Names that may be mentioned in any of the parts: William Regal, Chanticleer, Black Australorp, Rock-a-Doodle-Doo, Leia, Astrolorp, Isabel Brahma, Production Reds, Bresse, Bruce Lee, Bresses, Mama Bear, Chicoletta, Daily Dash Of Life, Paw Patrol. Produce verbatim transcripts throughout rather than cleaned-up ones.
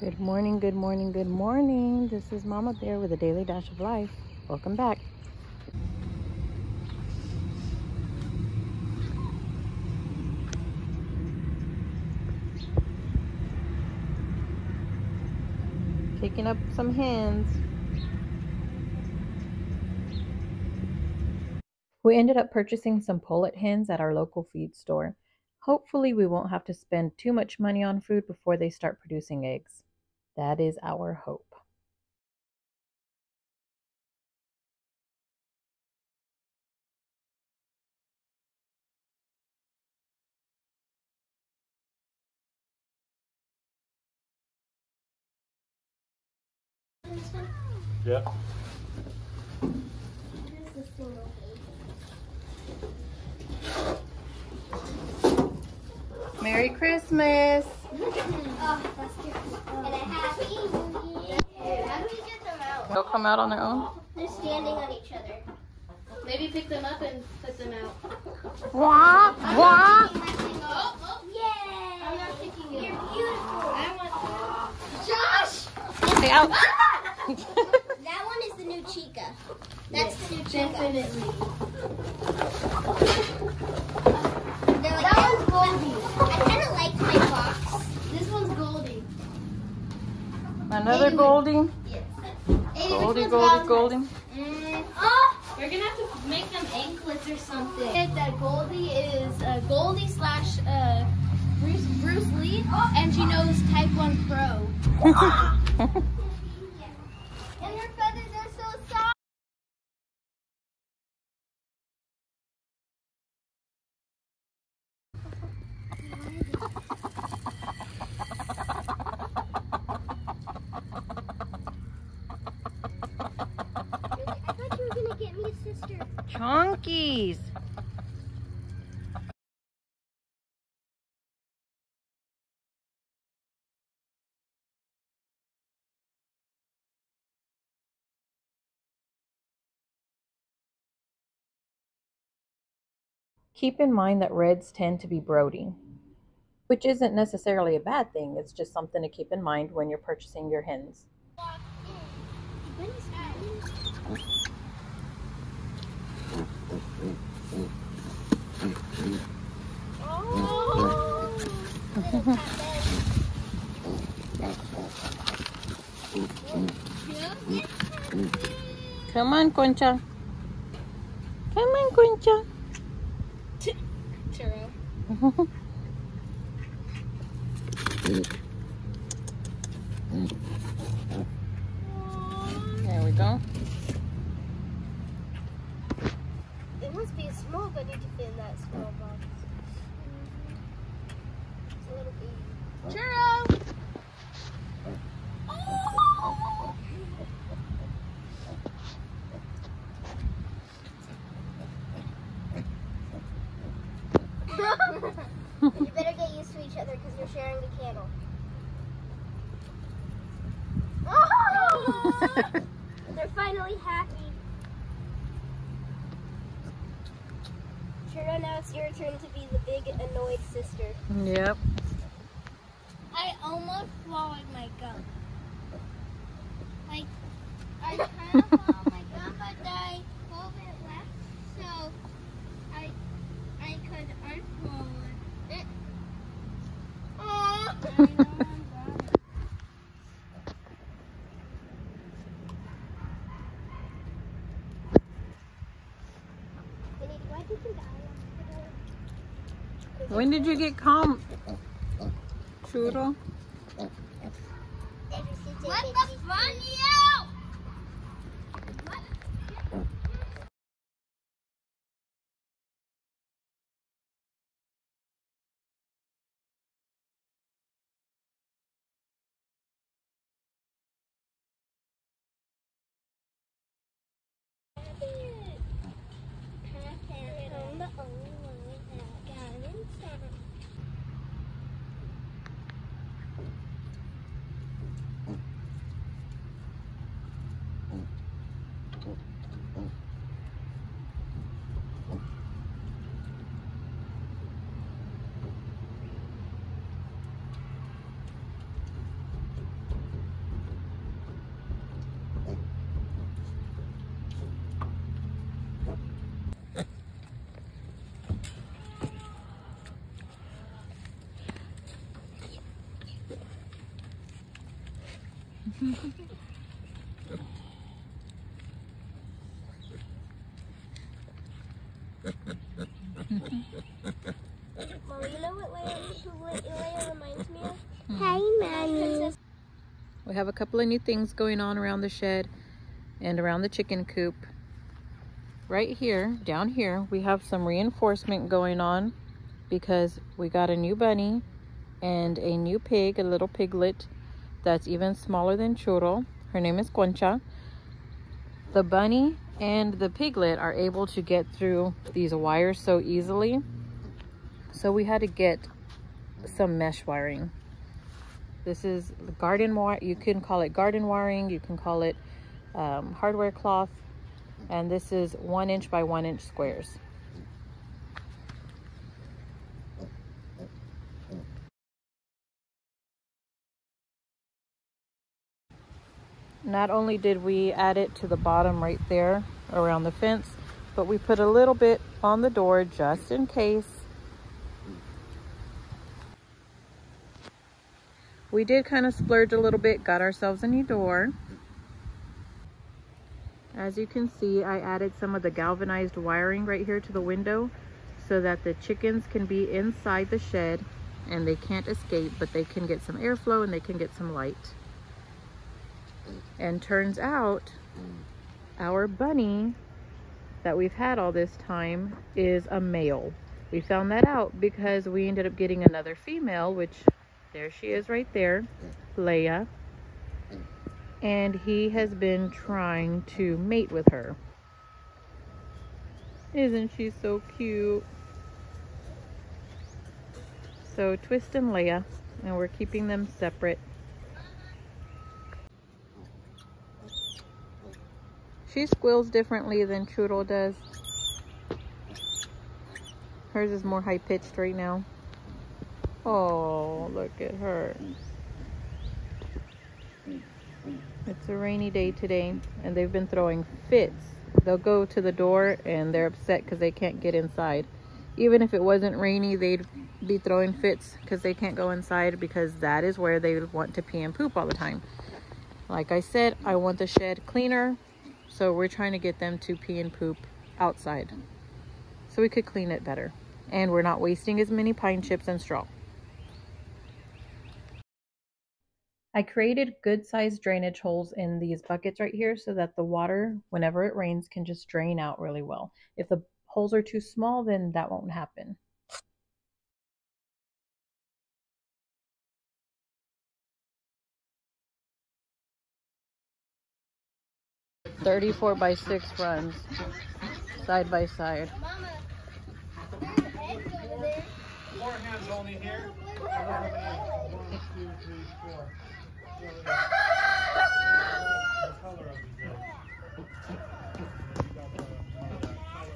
Good morning, good morning, good morning. This is Mama Bear with the Daily Dash of Life. Welcome back. Picking up some hens. We ended up purchasing some pullet hens at our local feed store. Hopefully we won't have to spend too much money on food before they start producing eggs. That is our hope. This one? Yeah. This is the Merry Christmas! They'll come out on their own? They're standing on each other. Maybe pick them up and put them out. Wah! Wah! Yay! I'm not picking you. You're beautiful. I want to. Josh! Stay out. That one is the new Chica. That's yes, the new Chica. Definitely. They're like, that one's Goldie. I kind of liked my box. This one's Goldie. Another Goldie? Yes. Goldie, Goldie, Goldie. Mm. Oh! You're going to have to make them anklets or something. That Goldie is uh, Goldie slash uh, Bruce, Bruce Lee, oh, and she knows Type one Pro. And her feathers are so soft. I thought you were gonna get me a sister. Chonkies. Keep in mind that reds tend to be broody, which isn't necessarily a bad thing. It's just something to keep in mind when you're purchasing your hens. Come on, Concha. Come on, Concha. There we go. It must be a small bunny to fit in that small box. It's a little bee. Churro! Oh! You better get used to each other because you're sharing the candle. Oh! They're finally happy. Sure, now it's your turn to be the big annoyed sister. Yep. I almost swallowed my gum. Like, I kind of swallowed my gum, but I hold it left, so I, I could unswallow it. When did you get calm, Churro? Let the fun out! Mom, you know what Leia reminds me of? Hi, Mommy. We have a couple of new things going on around the shed and around the chicken coop. Right here, down here, we have some reinforcement going on because we got a new bunny and a new pig, a little piglet that's even smaller than Churro. Her name is Concha. The bunny and the piglet are able to get through these wires so easily. So we had to get some mesh wiring. This is garden wire. You can call it garden wiring. You can call it um, hardware cloth. And this is one inch by one inch squares. Not only did we add it to the bottom right there around the fence, but we put a little bit on the door just in case. We did kind of splurge a little bit, got ourselves a new door. As you can see, I added some of the galvanized wiring right here to the window so that the chickens can be inside the shed and they can't escape, but they can get some airflow and they can get some light. And turns out our bunny that we've had all this time is a male. We found that out because we ended up getting another female, which there she is right there, Leia. And he has been trying to mate with her. Isn't she so cute? So Twist and Leia, and we're keeping them separate. She squeals differently than Churro does. Hers is more high-pitched right now. Oh, look at her. It's a rainy day today, and they've been throwing fits. They'll go to the door, and they're upset because they can't get inside. Even if it wasn't rainy, they'd be throwing fits because they can't go inside because that is where they want to pee and poop all the time. Like I said, I want the shed cleaner. So we're trying to get them to pee and poop outside so we could clean it better. And we're not wasting as many pine chips and straw. I created good-sized drainage holes in these buckets right here so that the water, whenever it rains, can just drain out really well. If the holes are too small, then that won't happen. thirty-four by six runs, side by side. Four hands only here. One, two, three, four.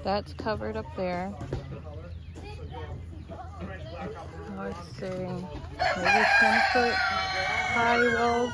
That's covered up there. Let's see. Maybe ten foot high walls.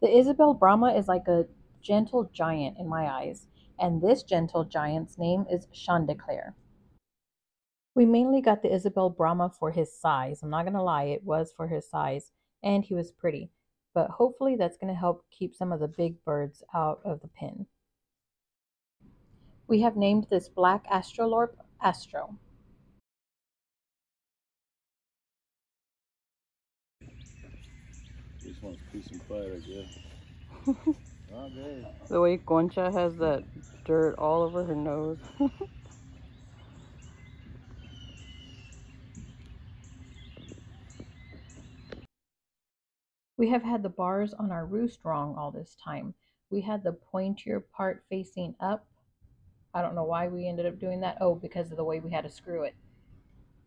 The Isabel Brahma is like a gentle giant in my eyes, and this gentle giant's name is Chanticleer. We mainly got the Isabel Brahma for his size. I'm not going to lie, it was for his size, and he was pretty. but hopefully that's going to help keep some of the big birds out of the pen. We have named this Black Australorp Astro. This one's peace and quiet, I guess. Not bad. The way Guancha has that dirt all over her nose. We have had the bars on our roost wrong all this time. We had the pointier part facing up. I don't know why we ended up doing that. Oh, because of the way we had to screw it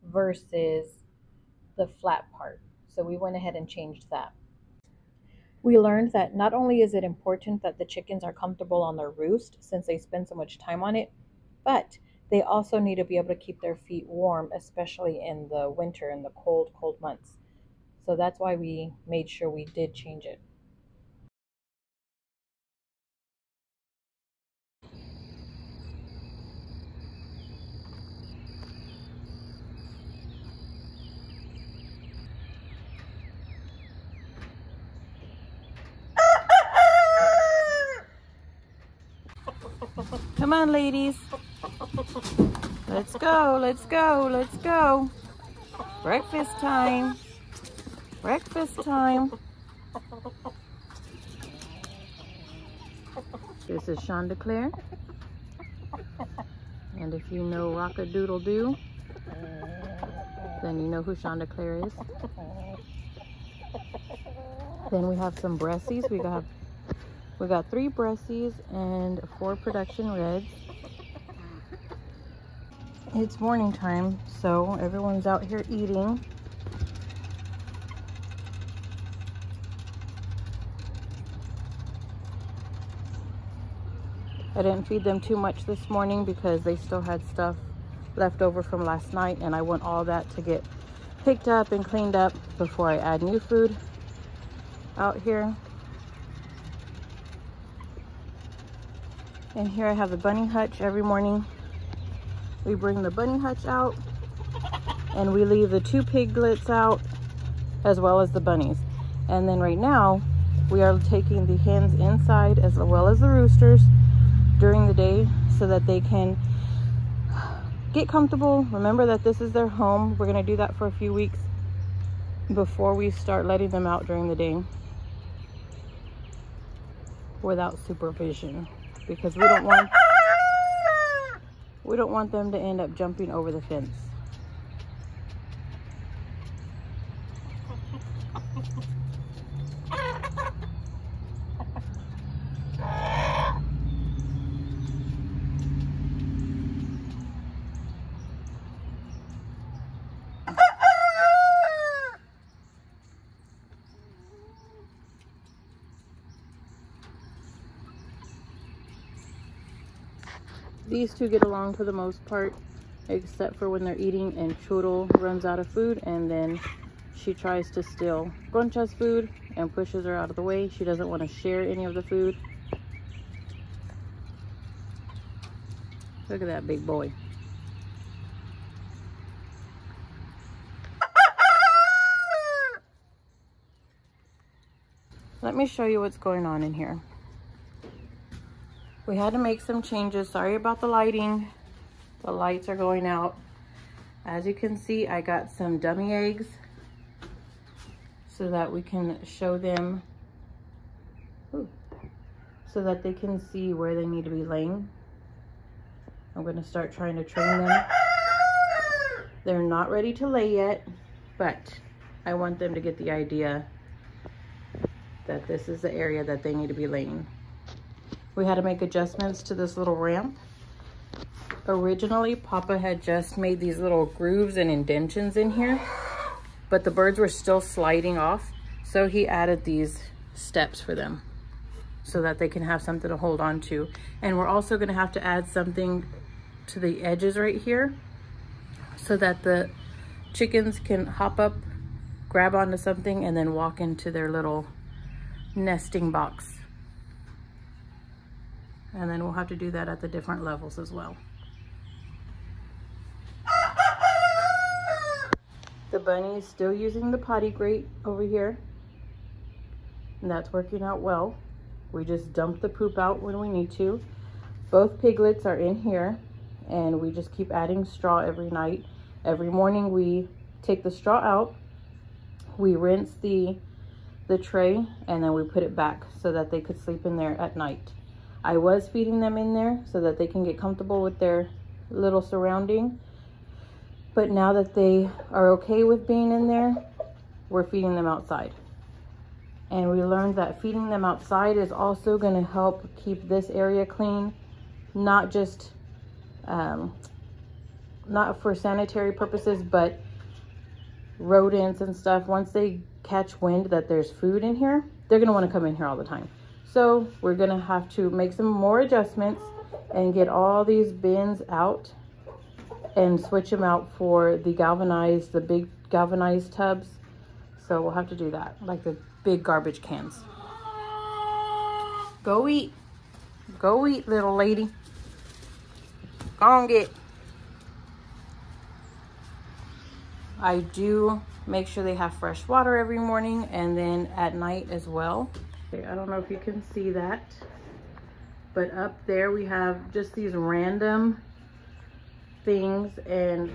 versus the flat part. So we went ahead and changed that. We learned that not only is it important that the chickens are comfortable on their roost since they spend so much time on it, but they also need to be able to keep their feet warm, especially in the winter, in the cold, cold months. So that's why we made sure we did change it. Come on, ladies. Let's go, let's go, let's go. Breakfast time. Breakfast time. This is Shonda Claire. And if you know Rock-a-Doodle-Doo, then you know who Shonda Claire is. Then we have some Bresses. We got We got three Bresses and four Production Reds. It's morning time, so everyone's out here eating. I didn't feed them too much this morning because they still had stuff left over from last night, and I want all that to get picked up and cleaned up before I add new food out here. And here I have the bunny hutch. Every morning we bring the bunny hutch out and we leave the two piglets out as well as the bunnies. And then right now we are taking the hens inside as well as the roosters during the day so that they can get comfortable. Remember that this is their home. We're gonna do that for a few weeks before we start letting them out during the day without supervision, because we don't want we don't want them to end up jumping over the fence. These two get along for the most part, except for when they're eating and Churro runs out of food, and then she tries to steal Concha's food and pushes her out of the way. She doesn't want to share any of the food. Look at that big boy. Let me show you what's going on in here. We had to make some changes. Sorry about the lighting. The lights are going out. As you can see, I got some dummy eggs so that we can show them, ooh, so that they can see where they need to be laying. I'm gonna start trying to train them. They're not ready to lay yet, but I want them to get the idea that this is the area that they need to be laying. We had to make adjustments to this little ramp. Originally, Papa had just made these little grooves and indentions in here, but the birds were still sliding off. So he added these steps for them so that they can have something to hold on to. And we're also gonna have to add something to the edges right here so that the chickens can hop up, grab onto something, and then walk into their little nesting box. And then we'll have to do that at the different levels as well. The bunny is still using the potty grate over here. and that's working out well. We just dump the poop out when we need to. Both piglets are in here, and we just keep adding straw every night. Every morning we take the straw out, we rinse the the tray, and then we put it back so that they could sleep in there at night. I was feeding them in there so that they can get comfortable with their little surrounding, but now that they are okay with being in there, we're feeding them outside. And we learned that feeding them outside is also going to help keep this area clean, not just um, not for sanitary purposes, but rodents and stuff. Once they catch wind that there's food in here, they're going to want to come in here all the time. So we're going to have to make some more adjustments and get all these bins out and switch them out for the galvanized, the big galvanized tubs. So we'll have to do that, like the big garbage cans. Go eat. Go eat, little lady. Go on, get. I do make sure they have fresh water every morning and then at night as well. Okay, I don't know if you can see that, but up there we have just these random things, and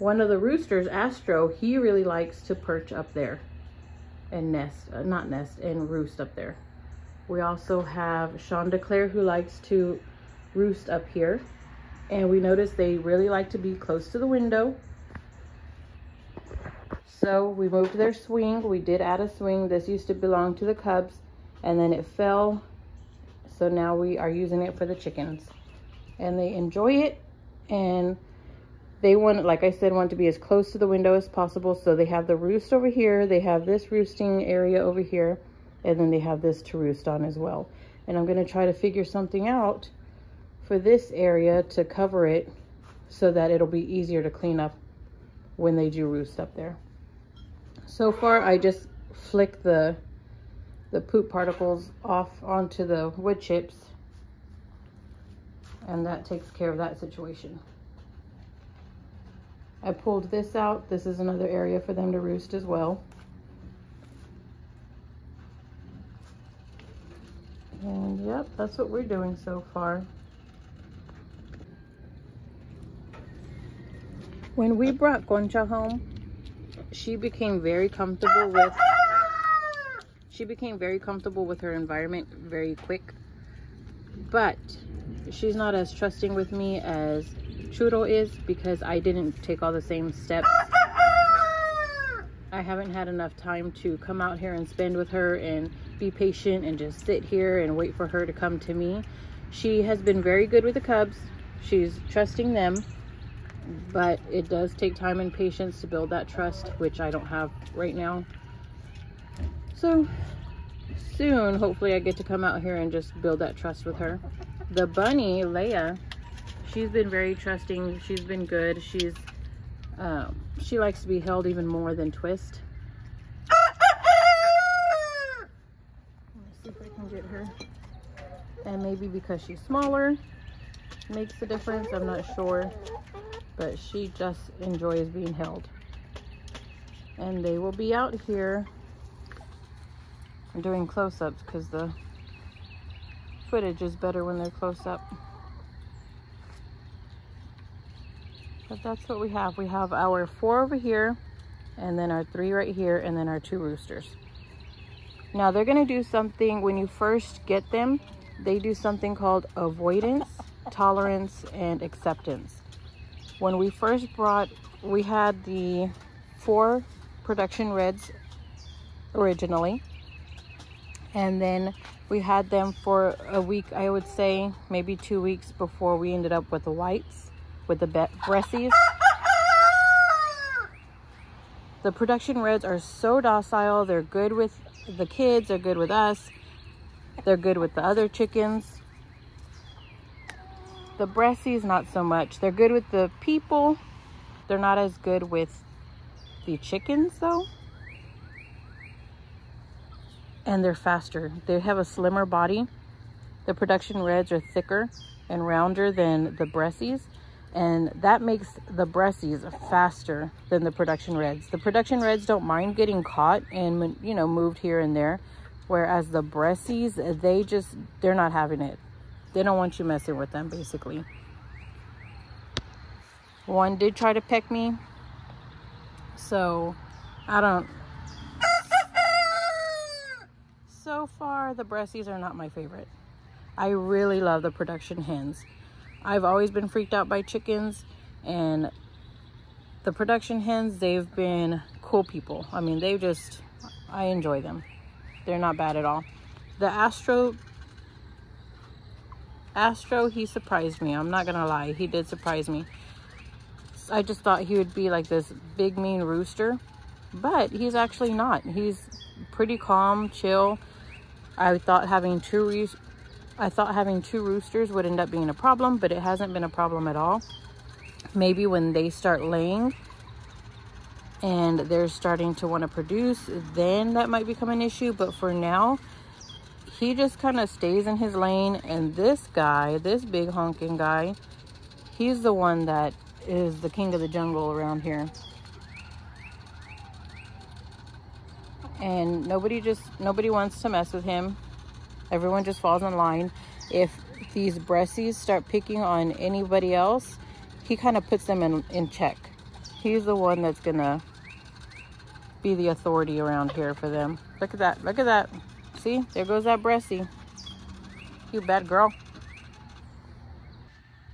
one of the roosters, Astro, he really likes to perch up there and nest, uh, not nest, and roost up there. We also have Sean Claire, who likes to roost up here, and we notice they really like to be close to the window. So we moved their swing. We did add a swing. This used to belong to the cubs, and then it fell. So now we are using it for the chickens, and they enjoy it. And they want, like I said, want to be as close to the window as possible. So they have the roost over here. They have this roosting area over here, and then they have this to roost on as well. And I'm going to try to figure something out for this area to cover it so that it'll be easier to clean up when they do roost up there. So far, I just flick the, the poop particles off onto the wood chips, and that takes care of that situation. I pulled this out. This is another area for them to roost as well. And yep, that's what we're doing so far. When we brought Concha home, she became very comfortable with she became very comfortable with her environment very quick, but she's not as trusting with me as Churro is because I didn't take all the same steps. I haven't had enough time to come out here and spend with her and be patient and just sit here and wait for her to come to me. She has been very good with the cubs. She's trusting them, but it does take time and patience to build that trust, which I don't have right now. So soon, hopefully I get to come out here and just build that trust with her. The bunny, Leia, she's been very trusting. She's been good. She's, um, she likes to be held even more than twist. Let's see if I can get her. And maybe because she's smaller makes a difference. I'm not sure. But she just enjoys being held. And they will be out here doing close-ups because the footage is better when they're close up. But that's what we have. We have our four over here, and then our three right here, and then our two roosters. Now they're gonna do something, when you first get them, they do something called avoidance, tolerance, and acceptance. When we first brought, we had the four Production Reds originally, and then we had them for a week, I would say, maybe two weeks before we ended up with the whites, with the Bresses. The Production Reds are so docile. They're good with the kids, they're good with us, they're good with the other chickens. The Bresses, not so much. They're good with the people. They're not as good with the chickens, though. And they're faster. They have a slimmer body. The Production Reds are thicker and rounder than the Bresses. and that makes the Bresses faster than the Production Reds. The Production Reds don't mind getting caught and, you know, moved here and there, whereas the Bresses, they just, they're not having it. They don't want you messing with them, basically. One did try to peck me, so I don't... So far, the Bresses are not my favorite. I really love the production hens. I've always been freaked out by chickens, and the production hens, they've been cool people. I mean, they just, I enjoy them. They're not bad at all. The Astro, Astro, he surprised me. I'm not gonna lie, he did surprise me. I just thought he would be like this big, mean rooster, but he's actually not. He's pretty calm, chill. I thought having two roosters, I thought having two roosters would end up being a problem, but it hasn't been a problem at all. Maybe when they start laying and they're starting to want to produce, then that might become an issue. But for now, he just kind of stays in his lane. And this guy, this big honking guy, he's the one that is the king of the jungle around here. And nobody just, nobody wants to mess with him. Everyone just falls in line. If these Bresses start picking on anybody else, he kind of puts them in, in check. He's the one that's gonna be the authority around here for them. Look at that, look at that. See, there goes that Bressie. You bad girl.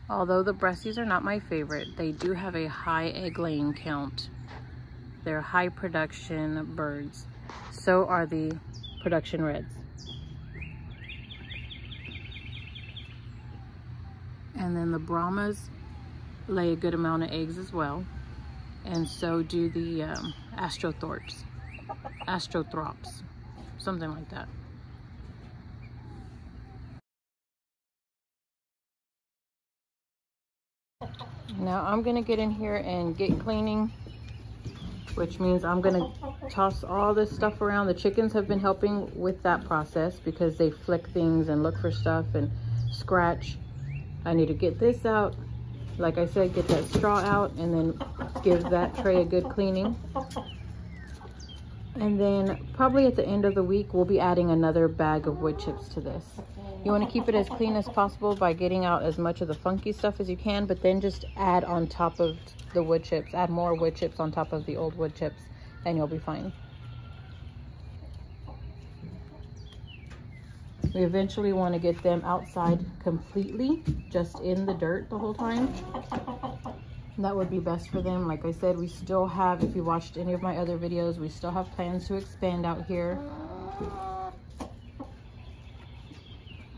Although the Bresses are not my favorite, they do have a high egg laying count. They're high production birds. So are the Production Reds. And then the Brahmas lay a good amount of eggs as well. And so do the um, Astrothorps, Astrothrops, something like that. Now I'm gonna get in here and get cleaning, which means I'm gonna toss all this stuff around. The chickens have been helping with that process because they flick things and look for stuff and scratch. I need to get this out. Like I said, get that straw out and then give that tray a good cleaning. And then probably at the end of the week, we'll be adding another bag of wood chips to this. You want to keep it as clean as possible by getting out as much of the funky stuff as you can, but then just add on top of the wood chips, add more wood chips on top of the old wood chips, and you'll be fine. We eventually want to get them outside completely, just in the dirt the whole time. That would be best for them. Like I said, we still have, if you watched any of my other videos, we still have plans to expand out here.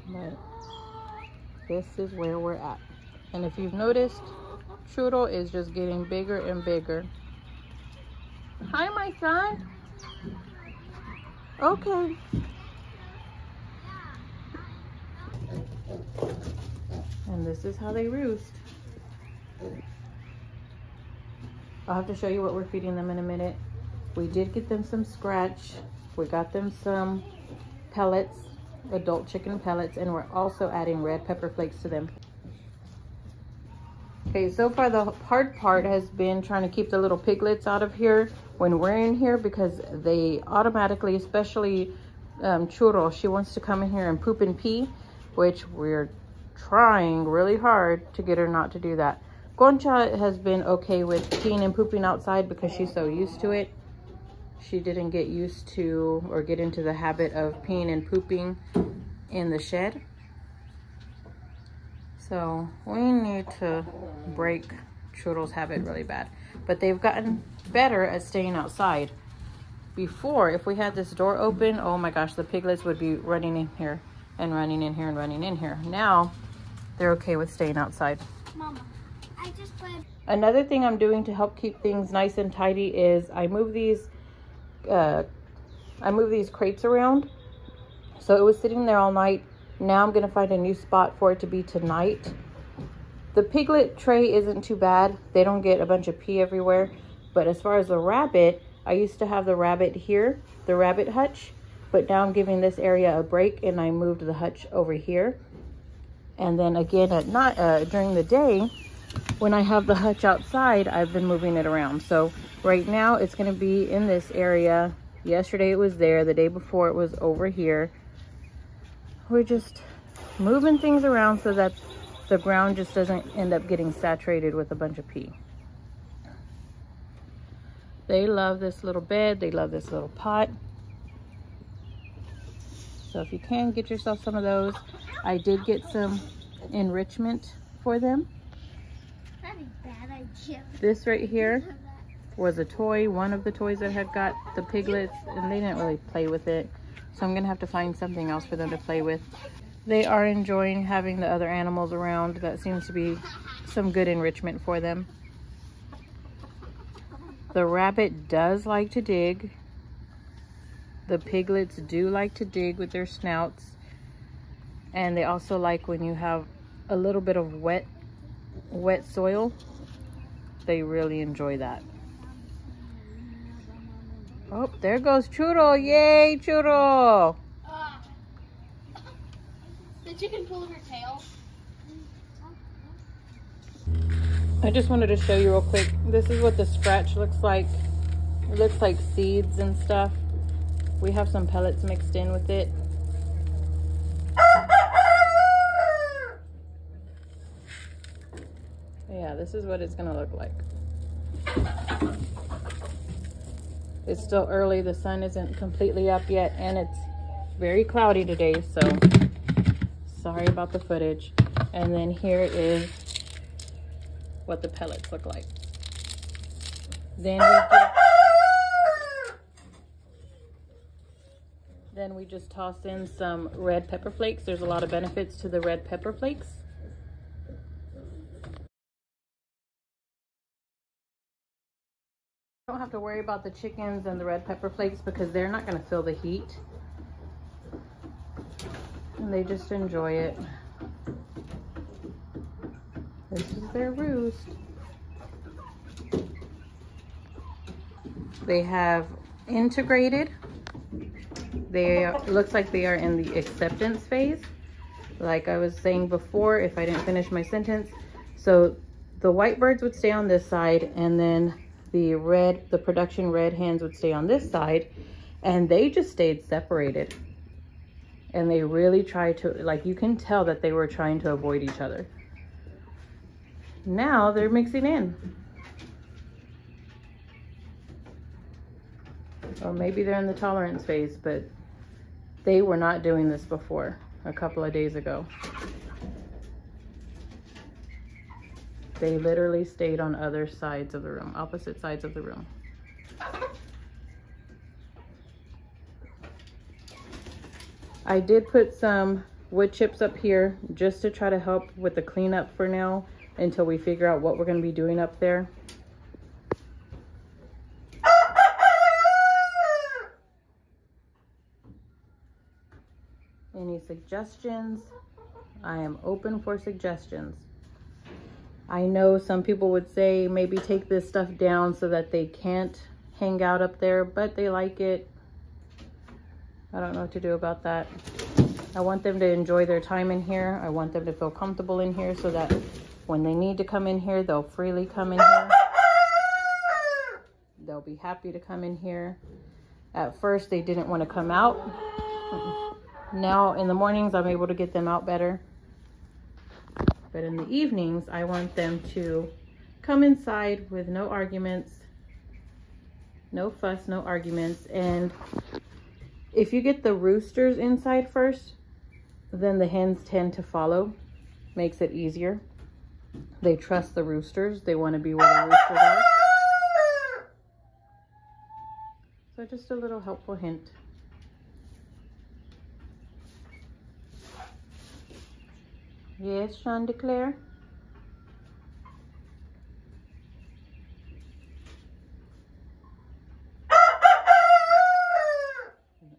But this is where we're at. And if you've noticed, Trudel is just getting bigger and bigger. Hi, my son. Okay. And this is how they roost. I'll have to show you what we're feeding them in a minute. We did get them some scratch. We got them some pellets, adult chicken pellets, and we're also adding red pepper flakes to them. Okay, so far the hard part has been trying to keep the little piglets out of here when we're in here, because they automatically, especially um, Churro, she wants to come in here and poop and pee, which we're trying really hard to get her not to do that. Concha has been okay with peeing and pooping outside because she's so used to it. She didn't get used to or get into the habit of peeing and pooping in the shed. So we need to break Churro's habit really bad. But they've gotten better at staying outside. Before, if we had this door open, oh my gosh, the piglets would be running in here and running in here and running in here. Now, they're okay with staying outside. Mama, I just put... Another thing I'm doing to help keep things nice and tidy is I move these uh, I move these crates around. So it was sitting there all night. Now I'm gonna find a new spot for it to be tonight. The piglet tray isn't too bad. They don't get a bunch of pee everywhere. But as far as the rabbit, I used to have the rabbit here, the rabbit hutch. But now I'm giving this area a break and I moved the hutch over here. And then again at night, uh, during the day, when I have the hutch outside, I've been moving it around. So right now it's going to be in this area. Yesterday it was there, the day before it was over here. We're just moving things around so that the ground just doesn't end up getting saturated with a bunch of pee. They love this little bed, they love this little pot. So if you can, get yourself some of those. I did get some enrichment for them. That's a bad idea. This right here was a toy, one of the toys that had got the piglets, and they didn't really play with it. So I'm gonna have to find something else for them to play with. They are enjoying having the other animals around. That seems to be some good enrichment for them. The rabbit does like to dig. The piglets do like to dig with their snouts. And they also like when you have a little bit of wet, wet soil. They really enjoy that. Oh, there goes Churro. Yay, Churro. Did you can pull her tail? I just wanted to show you real quick. This is what the scratch looks like. It looks like seeds and stuff. We have some pellets mixed in with it. Yeah, this is what it's gonna look like. It's still early. The sun isn't completely up yet, and it's very cloudy today, so sorry about the footage. And then here is what the pellets look like. Then we, get, then we just toss in some red pepper flakes. There's a lot of benefits to the red pepper flakes. I don't have to worry about the chickens and the red pepper flakes because they're not going to feel the heat. And they just enjoy it. This is their roost. They have integrated. They are, looks like they are in the acceptance phase. Like I was saying before, if I didn't finish my sentence. So the white birds would stay on this side, and then the red, the production red hens would stay on this side, and they just stayed separated. And they really tried to, like, you can tell that they were trying to avoid each other. Now they're mixing in. Or maybe they're in the tolerance phase, but they were not doing this before, a couple of days ago. They literally stayed on other sides of the room, opposite sides of the room. I did put some wood chips up here just to try to help with the cleanup for now until we figure out what we're going to be doing up there. Any suggestions? I am open for suggestions. I know some people would say maybe take this stuff down so that they can't hang out up there, but they like it. I don't know what to do about that. I want them to enjoy their time in here. I want them to feel comfortable in here so that when they need to come in here, they'll freely come in here. They'll be happy to come in here. At first, they didn't want to come out. Now in the mornings, I'm able to get them out better. But in the evenings, I want them to come inside with no arguments, no fuss, no arguments, and if you get the roosters inside first, then the hens tend to follow. Makes it easier. They trust the roosters. They want to be where the roosters are. So just a little helpful hint. Yes, Sean DeClaire?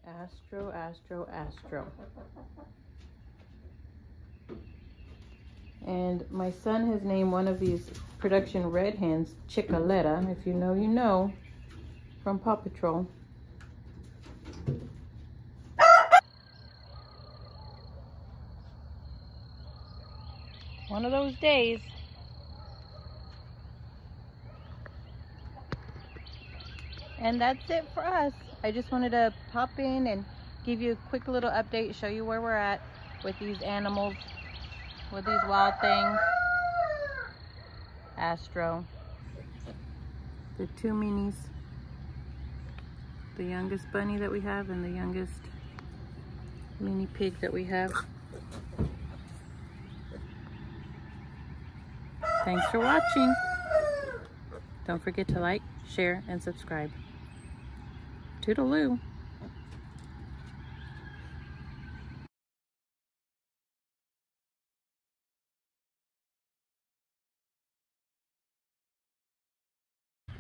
Astro, Astro, Astro. And my son has named one of these production red hens Chicoletta. If you know, you know, from Paw Patrol. One of those days, And that's it for us. I just wanted to pop in and give you a quick little update, show you where we're at with these animals, with these wild things. Astro, the two minis, the youngest bunny that we have and the youngest mini pig that we have. Thanks for watching. Don't forget to like, share, and subscribe. Toodaloo.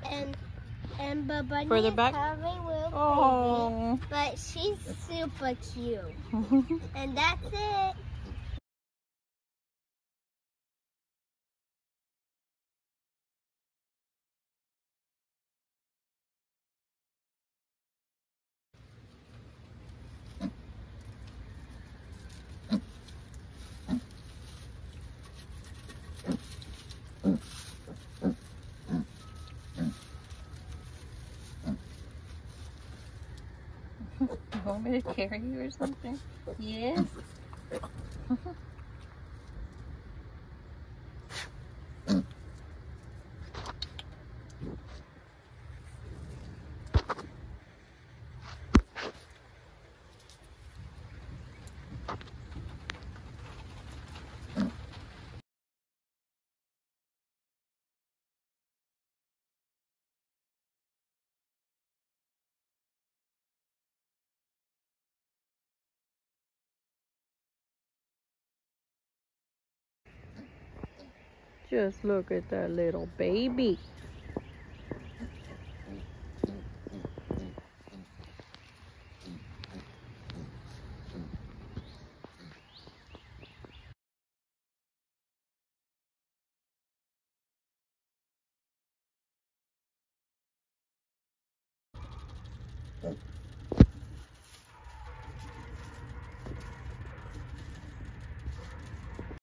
And and the bunny further back. Is little oh. Baby, but she's super cute. And that's it. You want me to carry you or something? Yes. Just look at that little baby.